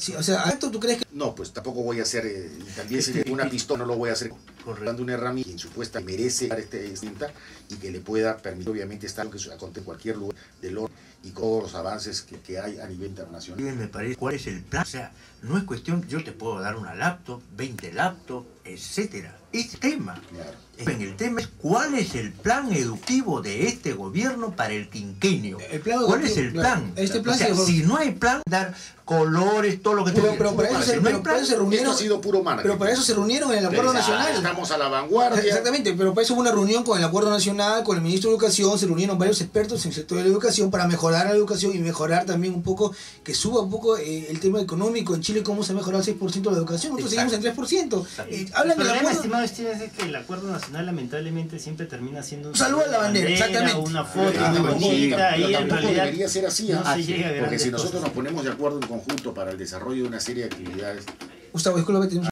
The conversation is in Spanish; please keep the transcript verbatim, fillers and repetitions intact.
Sí, o sea, ¿a esto tú crees que...? No, pues tampoco voy a hacer, eh, también si tengo una pistola no lo voy a hacer. Correcto. Una herramienta que supuesta merece este distinta y que le pueda permitir, obviamente, estar lo que acontece en cualquier lugar del orden y con todos los avances que, que hay a nivel internacional. Me parece, ¿cuál es el plan? O sea, no es cuestión, yo te puedo dar una laptop, veinte laptops, etcétera. Este tema, claro. En el tema es cuál es el plan educativo de este gobierno para el quinquenio. El plan ¿Cuál es el plan? Este plan o sea, se... si no hay plan, dar colores, todo lo que pero, te pero, pero, para eso, se, no pero plan, para eso se reunieron. Ha sido puro marketing. Pero para eso se reunieron en el Acuerdo Exacto. Nacional. Estamos a la vanguardia. Exactamente, pero para eso hubo una reunión con el Acuerdo Nacional, con el Ministro de Educación, se reunieron varios expertos en el sector de la educación para mejorar la educación y mejorar también un poco, que suba un poco eh, el tema económico en Chile, cómo se ha mejorado el seis por ciento de la educación. Nosotros Exacto. seguimos en tres por ciento. Eh, hablan de la es que el Acuerdo Nacional lamentablemente siempre termina siendo un saludo a la bandera, bandera exactamente. Una foto, ah, una bonita, y en realidad debería ser así, no así porque si nosotros cosas. Nos ponemos de acuerdo en conjunto para el desarrollo de una serie de actividades. Gustavo, disculpa,